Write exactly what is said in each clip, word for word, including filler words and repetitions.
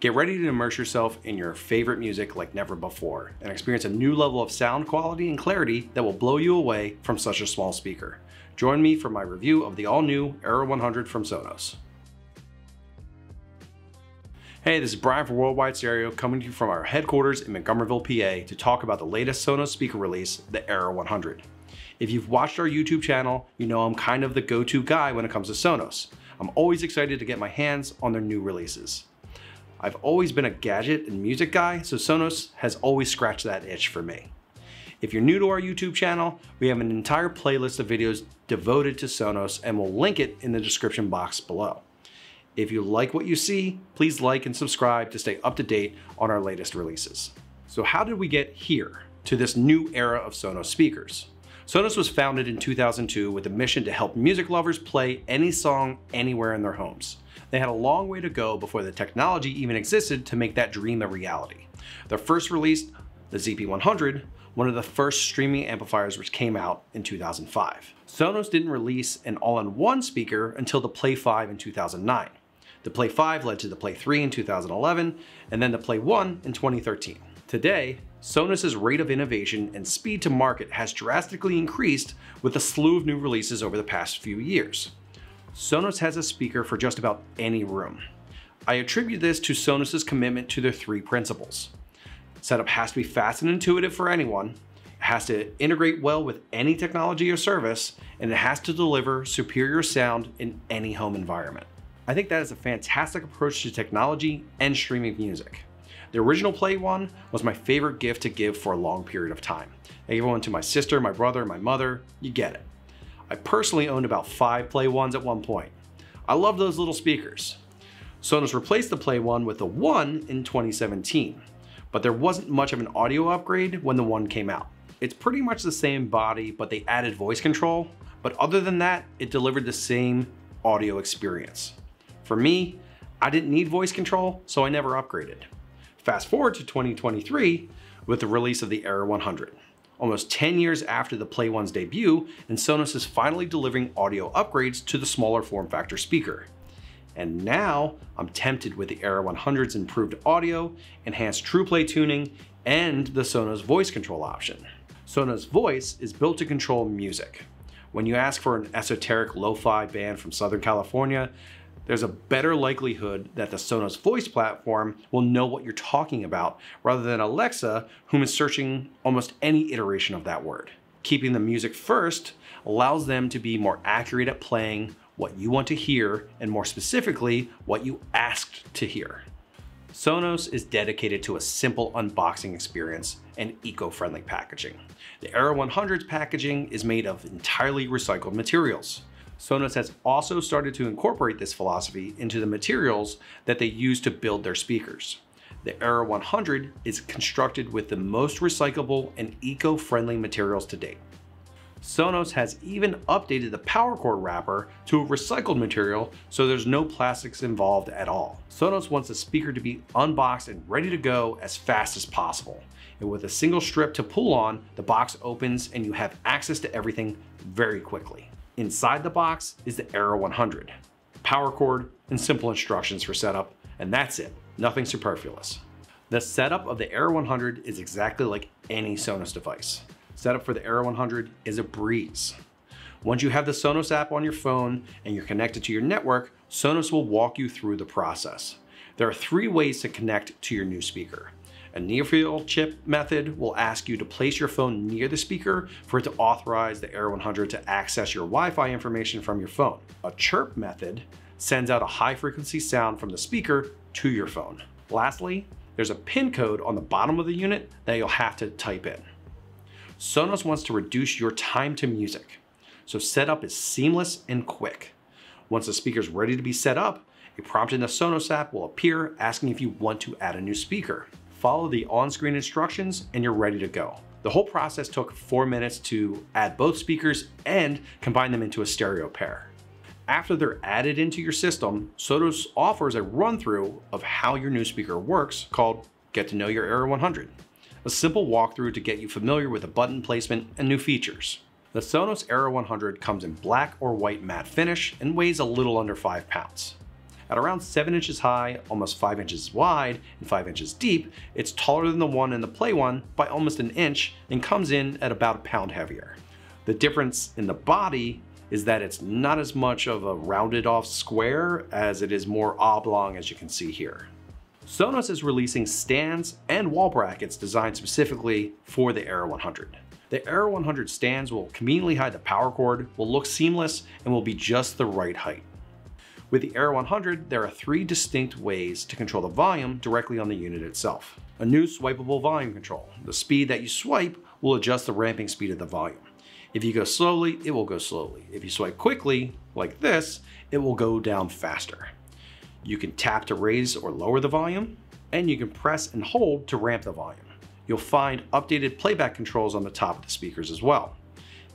Get ready to immerse yourself in your favorite music like never before and experience a new level of sound quality and clarity that will blow you away from such a small speaker. Join me for my review of the all-new Era one hundred from Sonos. Hey, this is Brian from Worldwide Stereo coming to you from our headquarters in Montgomeryville, P A to talk about the latest Sonos speaker release, the Era one hundred. If you've watched our YouTube channel, you know I'm kind of the go-to guy when it comes to Sonos. I'm always excited to get my hands on their new releases. I've always been a gadget and music guy, so Sonos has always scratched that itch for me. If you're new to our YouTube channel, we have an entire playlist of videos devoted to Sonos and we'll link it in the description box below. If you like what you see, please like and subscribe to stay up to date on our latest releases. So how did we get here to this new era of Sonos speakers? Sonos was founded in two thousand two with a mission to help music lovers play any song anywhere in their homes. They had a long way to go before the technology even existed to make that dream a reality. Their first release, the Z P one hundred, one of the first streaming amplifiers which came out in two thousand five. Sonos didn't release an all-in-one speaker until the Play five in two thousand nine. The Play five led to the Play three in two thousand eleven, and then the Play one in twenty thirteen. Today, Sonos's rate of innovation and speed to market has drastically increased with a slew of new releases over the past few years. Sonos has a speaker for just about any room. I attribute this to Sonos's commitment to their three principles. Setup has to be fast and intuitive for anyone, it has to integrate well with any technology or service, and it has to deliver superior sound in any home environment. I think that is a fantastic approach to technology and streaming music. The original Play One was my favorite gift to give for a long period of time. I gave one to my sister, my brother, my mother, you get it. I personally owned about five Play Ones at one point. I love those little speakers. Sonos replaced the Play One with the One in twenty seventeen, but there wasn't much of an audio upgrade when the One came out. It's pretty much the same body, but they added voice control, but other than that, it delivered the same audio experience. For me, I didn't need voice control, so I never upgraded. Fast forward to twenty twenty-three with the release of the Era one hundred. Almost ten years after the Play One's debut, and Sonos is finally delivering audio upgrades to the smaller form factor speaker. And now I'm tempted with the Era one hundred's improved audio, enhanced TruePlay tuning, and the Sonos voice control option. Sonos Voice is built to control music. When you ask for an esoteric lo-fi band from Southern California, there's a better likelihood that the Sonos Voice platform will know what you're talking about rather than Alexa, whom is searching almost any iteration of that word. Keeping the music first allows them to be more accurate at playing what you want to hear and more specifically, what you asked to hear. Sonos is dedicated to a simple unboxing experience and eco-friendly packaging. The Era one hundred's packaging is made of entirely recycled materials. Sonos has also started to incorporate this philosophy into the materials that they use to build their speakers. The Era one hundred is constructed with the most recyclable and eco-friendly materials to date. Sonos has even updated the power cord wrapper to a recycled material so there's no plastics involved at all. Sonos wants the speaker to be unboxed and ready to go as fast as possible. And with a single strip to pull on, the box opens and you have access to everything very quickly. Inside the box is the Era one hundred, power cord, and simple instructions for setup, and that's it, nothing superfluous. The setup of the Era one hundred is exactly like any Sonos device. Setup for the Era one hundred is a breeze. Once you have the Sonos app on your phone and you're connected to your network, Sonos will walk you through the process. There are three ways to connect to your new speaker. A near-field chip method will ask you to place your phone near the speaker for it to authorize the Era one hundred to access your Wi-Fi information from your phone. A chirp method sends out a high-frequency sound from the speaker to your phone. Lastly, there's a pin code on the bottom of the unit that you'll have to type in. Sonos wants to reduce your time to music, so setup is seamless and quick. Once the speaker's ready to be set up, a prompt in the Sonos app will appear asking if you want to add a new speaker. Follow the on-screen instructions and you're ready to go. The whole process took four minutes to add both speakers and combine them into a stereo pair. After they're added into your system, Sonos offers a run-through of how your new speaker works called Get to Know Your Era one hundred, a simple walkthrough to get you familiar with the button placement and new features. The Sonos Era one hundred comes in black or white matte finish and weighs a little under five pounds. At around seven inches high, almost five inches wide, and five inches deep, it's taller than the one in the Play One by almost an inch and comes in at about a pound heavier. The difference in the body is that it's not as much of a rounded off square as it is more oblong, as you can see here. Sonos is releasing stands and wall brackets designed specifically for the Era one hundred. The Era one hundred stands will conveniently hide the power cord, will look seamless, and will be just the right height. With the Era one hundred, there are three distinct ways to control the volume directly on the unit itself. A new swipeable volume control. The speed that you swipe will adjust the ramping speed of the volume. If you go slowly, it will go slowly. If you swipe quickly, like this, it will go down faster. You can tap to raise or lower the volume, and you can press and hold to ramp the volume. You'll find updated playback controls on the top of the speakers as well.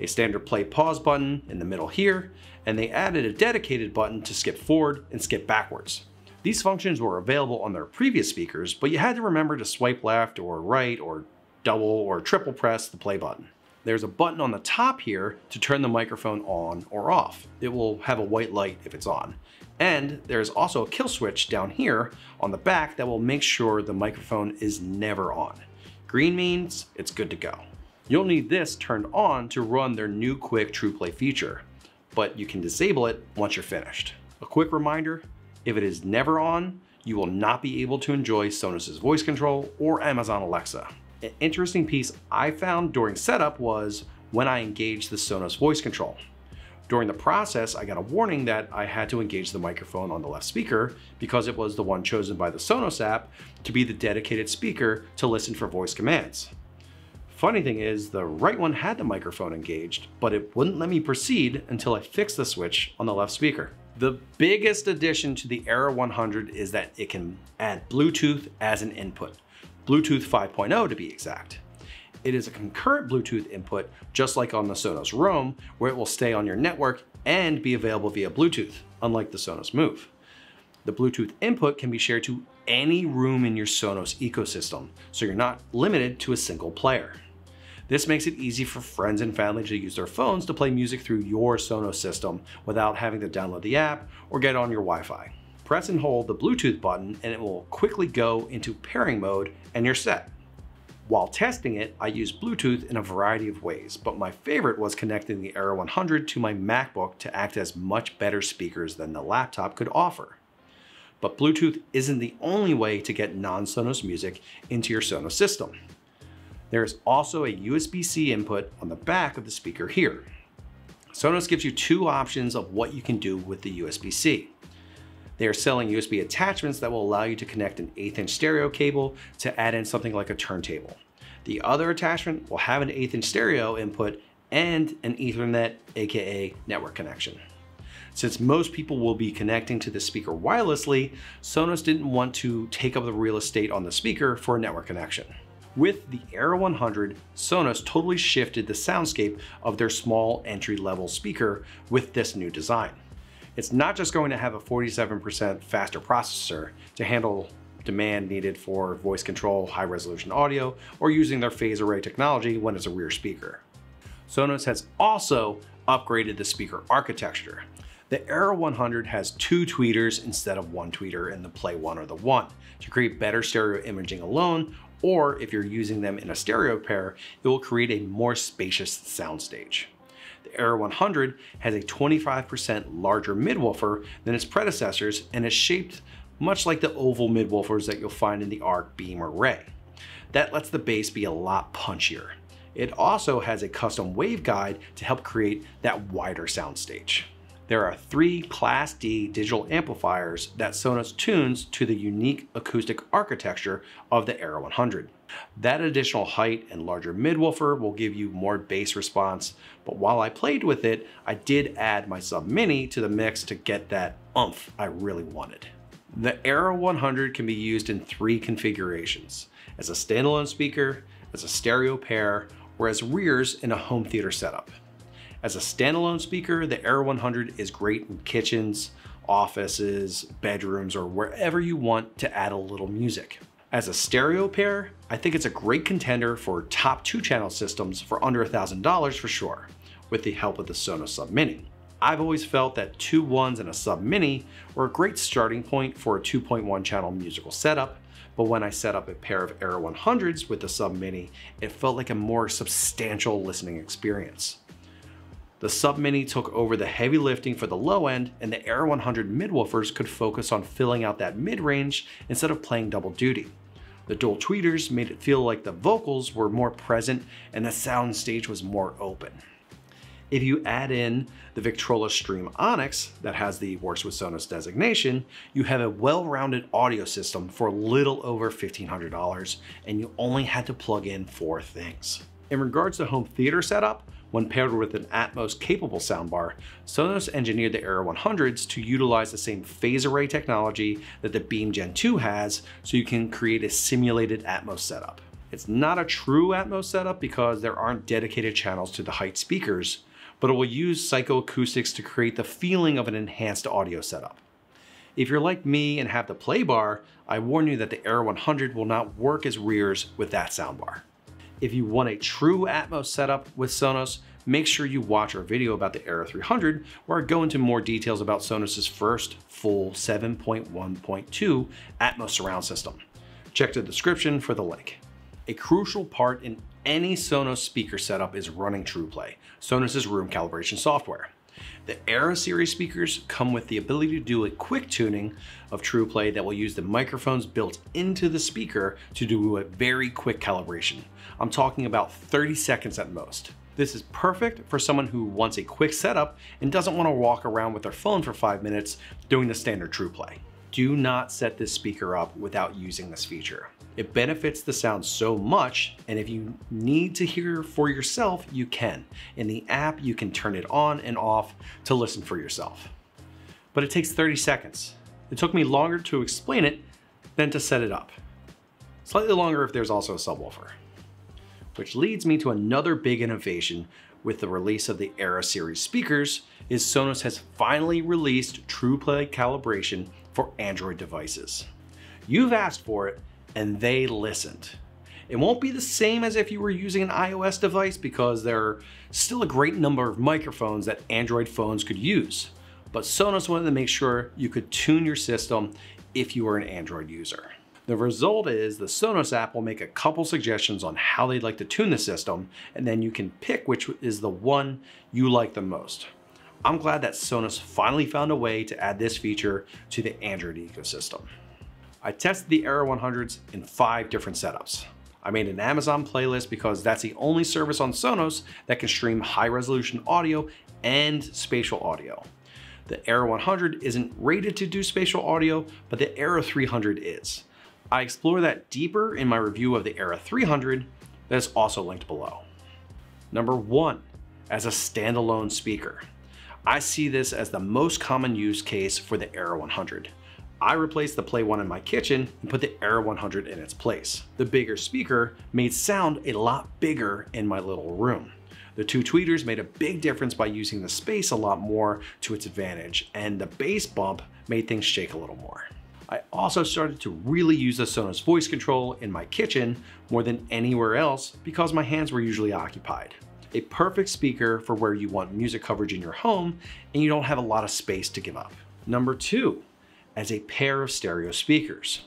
A standard play pause button in the middle here, and they added a dedicated button to skip forward and skip backwards. These functions were available on their previous speakers, but you had to remember to swipe left or right or double or triple press the play button. There's a button on the top here to turn the microphone on or off. It will have a white light if it's on. And there's also a kill switch down here on the back that will make sure the microphone is never on. Green means it's good to go. You'll need this turned on to run their new quick TruePlay feature, but you can disable it once you're finished. A quick reminder, if it is never on, you will not be able to enjoy Sonos' voice control or Amazon Alexa. An interesting piece I found during setup was when I engaged the Sonos voice control. During the process, I got a warning that I had to engage the microphone on the left speaker because it was the one chosen by the Sonos app to be the dedicated speaker to listen for voice commands. Funny thing is, the right one had the microphone engaged, but it wouldn't let me proceed until I fixed the switch on the left speaker. The biggest addition to the Era one hundred is that it can add Bluetooth as an input. Bluetooth five point oh to be exact. It is a concurrent Bluetooth input, just like on the Sonos Roam, where it will stay on your network and be available via Bluetooth, unlike the Sonos Move. The Bluetooth input can be shared to any room in your Sonos ecosystem, so you're not limited to a single player. This makes it easy for friends and family to use their phones to play music through your Sonos system without having to download the app or get on your Wi-Fi. Press and hold the Bluetooth button and it will quickly go into pairing mode and you're set. While testing it, I used Bluetooth in a variety of ways, but my favorite was connecting the Era one hundred to my MacBook to act as much better speakers than the laptop could offer. But Bluetooth isn't the only way to get non-Sonos music into your Sonos system. There is also a U S B C input on the back of the speaker here. Sonos gives you two options of what you can do with the U S B C. They are selling U S B attachments that will allow you to connect an eighth inch stereo cable to add in something like a turntable. The other attachment will have an eighth inch stereo input and an Ethernet, aka network connection. Since most people will be connecting to the speaker wirelessly, Sonos didn't want to take up the real estate on the speaker for a network connection. With the Era one hundred, Sonos totally shifted the soundscape of their small entry-level speaker with this new design. It's not just going to have a forty-seven percent faster processor to handle demand needed for voice control, high resolution audio, or using their phase array technology when it's a rear speaker. Sonos has also upgraded the speaker architecture. The Era one hundred has two tweeters instead of one tweeter in the Play One or the One to create better stereo imaging alone, or if you're using them in a stereo pair, it will create a more spacious soundstage. The Era one hundred has a twenty-five percent larger midwoofer than its predecessors and is shaped much like the oval midwoofers that you'll find in the Arc Beam Array. That lets the bass be a lot punchier. It also has a custom waveguide to help create that wider soundstage. There are three Class D digital amplifiers that Sonos tunes to the unique acoustic architecture of the Era one hundred. That additional height and larger midwoofer will give you more bass response, but while I played with it, I did add my Sub Mini to the mix to get that oomph I really wanted. The Era one hundred can be used in three configurations, as a standalone speaker, as a stereo pair, or as rears in a home theater setup. As a standalone speaker, the Era one hundred is great in kitchens, offices, bedrooms, or wherever you want to add a little music. As a stereo pair, I think it's a great contender for top two channel systems for under one thousand dollars for sure, with the help of the Sonos Sub Mini. I've always felt that two ones and a Sub Mini were a great starting point for a two point one channel musical setup, but when I set up a pair of Era one hundreds with the Sub Mini, it felt like a more substantial listening experience. The Sub Mini took over the heavy lifting for the low end, and the Era one hundred midwoofers could focus on filling out that mid-range instead of playing double duty. The dual tweeters made it feel like the vocals were more present and the soundstage was more open. If you add in the Victrola Stream Onyx that has the Works with Sonos designation, you have a well-rounded audio system for a little over fifteen hundred dollars, and you only had to plug in four things. In regards to home theater setup, when paired with an Atmos-capable soundbar, Sonos engineered the Era one hundreds to utilize the same phase array technology that the Beam Gen two has, so you can create a simulated Atmos setup. It's not a true Atmos setup because there aren't dedicated channels to the height speakers, but it will use psychoacoustics to create the feeling of an enhanced audio setup. If you're like me and have the Playbar, I warn you that the Era one hundred will not work as rears with that soundbar. If you want a true Atmos setup with Sonos, make sure you watch our video about the Era three hundred, where I go into more details about Sonos' first full seven point one point two Atmos surround system. Check the description for the link. A crucial part in any Sonos speaker setup is running TruePlay, Sonos' room calibration software. The Era series speakers come with the ability to do a quick tuning of TruePlay that will use the microphones built into the speaker to do a very quick calibration. I'm talking about thirty seconds at most. This is perfect for someone who wants a quick setup and doesn't want to walk around with their phone for five minutes doing the standard TruePlay. Do not set this speaker up without using this feature. It benefits the sound so much, and if you need to hear for yourself, you can. In the app, you can turn it on and off to listen for yourself. But it takes thirty seconds. It took me longer to explain it than to set it up. Slightly longer if there's also a subwoofer. Which leads me to another big innovation with the release of the Era series speakers, is Sonos has finally released TruePlay calibration for Android devices. You've asked for it, and they listened. It won't be the same as if you were using an iOS device because there are still a great number of microphones that Android phones could use, but Sonos wanted to make sure you could tune your system if you were an Android user. The result is the Sonos app will make a couple suggestions on how they'd like to tune the system, and then you can pick which is the one you like the most. I'm glad that Sonos finally found a way to add this feature to the Android ecosystem. I tested the Era one hundreds in five different setups. I made an Amazon playlist because that's the only service on Sonos that can stream high resolution audio and spatial audio. The Era one hundred isn't rated to do spatial audio, but the Era three hundred is. I explore that deeper in my review of the Era three hundred that's also linked below. Number one, as a standalone speaker. I see this as the most common use case for the Era one hundred. I replaced the Play one in my kitchen and put the Era one hundred in its place. The bigger speaker made sound a lot bigger in my little room. The two tweeters made a big difference by using the space a lot more to its advantage, and the bass bump made things shake a little more. I also started to really use the Sonos voice control in my kitchen more than anywhere else because my hands were usually occupied. A perfect speaker for where you want music coverage in your home and you don't have a lot of space to give up. Number two, as a pair of stereo speakers.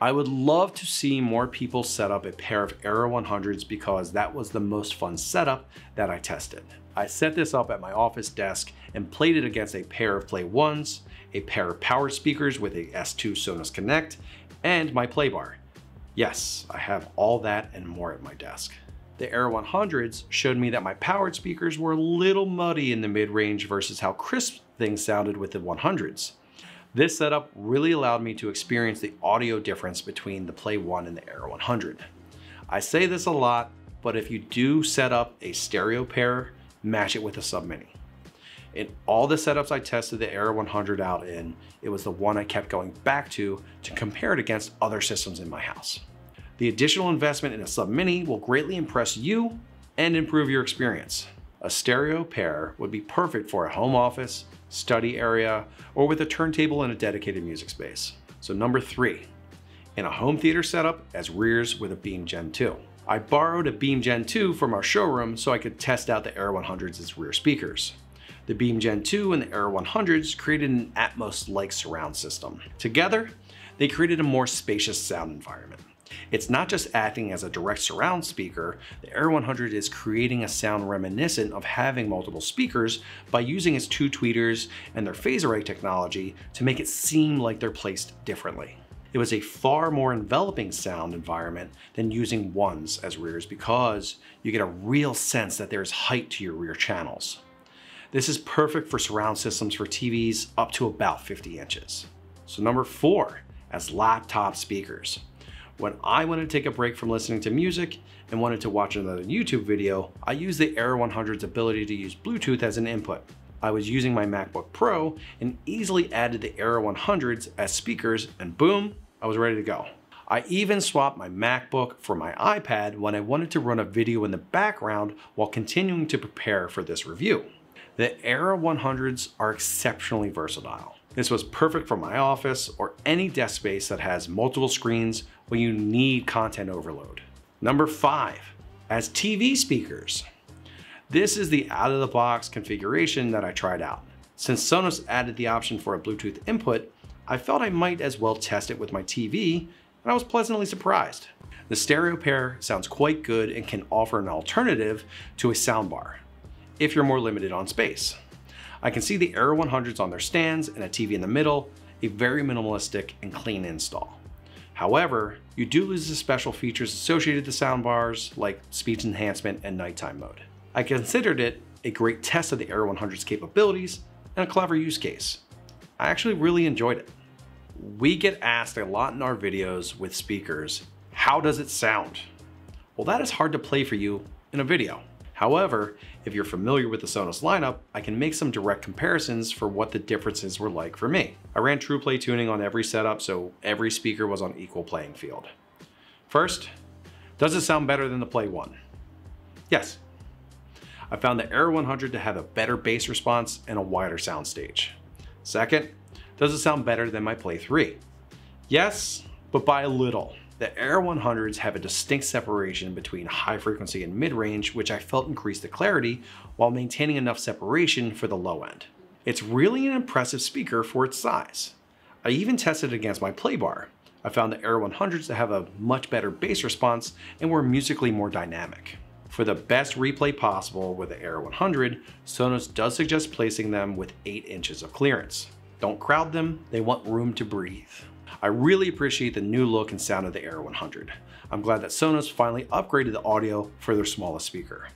I would love to see more people set up a pair of Era one hundreds because that was the most fun setup that I tested. I set this up at my office desk and played it against a pair of Play ones, a pair of power speakers with a S two Sonos Connect, and my Playbar. Yes, I have all that and more at my desk. The Era one hundreds showed me that my powered speakers were a little muddy in the mid-range versus how crisp things sounded with the one hundreds. This setup really allowed me to experience the audio difference between the Play one and the Era one hundred. I say this a lot, but if you do set up a stereo pair, match it with a Sub Mini. In all the setups I tested the Era one hundred out in, it was the one I kept going back to to compare it against other systems in my house. The additional investment in a Sub Mini will greatly impress you and improve your experience. A stereo pair would be perfect for a home office, study area, or with a turntable and a dedicated music space. So number three, in a home theater setup as rears with a Beam Gen two. I borrowed a Beam Gen two from our showroom so I could test out the Era one hundreds as rear speakers. the Beam Gen two and the Era one hundreds created an Atmos-like surround system. Together, they created a more spacious sound environment. It's not just acting as a direct surround speaker, the Era one hundred is creating a sound reminiscent of having multiple speakers by using its two tweeters and their phase array technology to make it seem like they're placed differently. It was a far more enveloping sound environment than using ones as rears because you get a real sense that there's height to your rear channels. This is perfect for surround systems for T Vs up to about fifty inches. So number four, as laptop speakers. When I wanted to take a break from listening to music and wanted to watch another YouTube video, I used the Era one hundred's ability to use Bluetooth as an input. I was using my MacBook Pro and easily added the Era one hundreds as speakers, and boom, I was ready to go. I even swapped my MacBook for my iPad when I wanted to run a video in the background while continuing to prepare for this review. The Era one hundreds are exceptionally versatile. This was perfect for my office or any desk space that has multiple screens when you need content overload. Number five, as T V speakers. This is the out-of-the-box configuration that I tried out. Since Sonos added the option for a Bluetooth input, I felt I might as well test it with my T V, and I was pleasantly surprised. The stereo pair sounds quite good and can offer an alternative to a soundbar, if you're more limited on space. I can see the Era one hundreds on their stands and a T V in the middle, a very minimalistic and clean install. However, you do lose the special features associated with the soundbars like speech enhancement and nighttime mode. I considered it a great test of the Era one hundred's capabilities and a clever use case. I actually really enjoyed it. We get asked a lot in our videos with speakers, how does it sound? Well, that is hard to play for you in a video. However, if you're familiar with the Sonos lineup, I can make some direct comparisons for what the differences were like for me. I ran TruePlay tuning on every setup, so every speaker was on equal playing field. First, does it sound better than the Play one? Yes. I found the Era one hundred to have a better bass response and a wider soundstage. Second, does it sound better than my Play three? Yes, but by a little. The Era one hundreds have a distinct separation between high frequency and mid-range, which I felt increased the clarity while maintaining enough separation for the low end. It's really an impressive speaker for its size. I even tested it against my Playbar. I found the Era one hundreds to have a much better bass response and were musically more dynamic. For the best replay possible with the Era one hundred, Sonos does suggest placing them with eight inches of clearance. Don't crowd them, they want room to breathe. I really appreciate the new look and sound of the Era one hundred. I'm glad that Sonos finally upgraded the audio for their smallest speaker.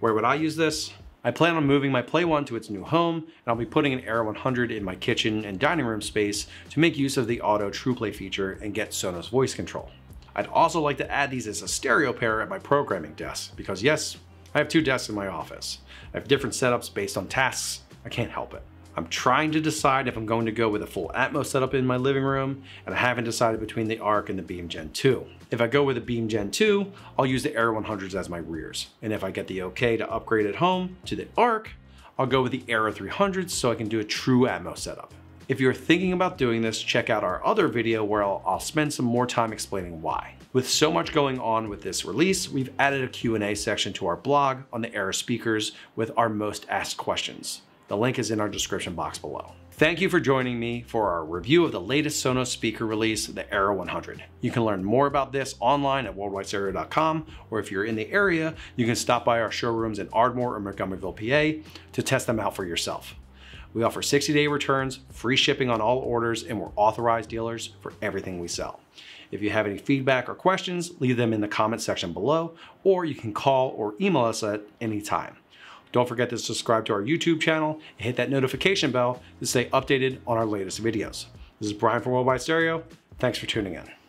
Where would I use this? I plan on moving my Play one to its new home, and I'll be putting an Era one hundred in my kitchen and dining room space to make use of the auto TruePlay feature and get Sonos voice control. I'd also like to add these as a stereo pair at my programming desk, because yes, I have two desks in my office. I have different setups based on tasks. I can't help it. I'm trying to decide if I'm going to go with a full Atmos setup in my living room, and I haven't decided between the Arc and the Beam Gen two. If I go with the Beam Gen two, I'll use the Era one hundreds as my rears. And if I get the okay to upgrade at home to the Arc, I'll go with the Era three hundreds so I can do a true Atmos setup. If you're thinking about doing this, check out our other video where I'll, I'll spend some more time explaining why. With so much going on with this release, we've added a Q and A section to our blog on the Era speakers with our most asked questions. The link is in our description box below. Thank you for joining me for our review of the latest Sonos speaker release, the Era one hundred. You can learn more about this online at worldwide stereo dot com, or if you're in the area, you can stop by our showrooms in Ardmore or Montgomeryville, P A to test them out for yourself. We offer sixty day returns, free shipping on all orders, and we're authorized dealers for everything we sell. If you have any feedback or questions, leave them in the comment section below, or you can call or email us at any time. Don't forget to subscribe to our YouTube channel and hit that notification bell to stay updated on our latest videos. This is Brian from Worldwide Stereo. Thanks for tuning in.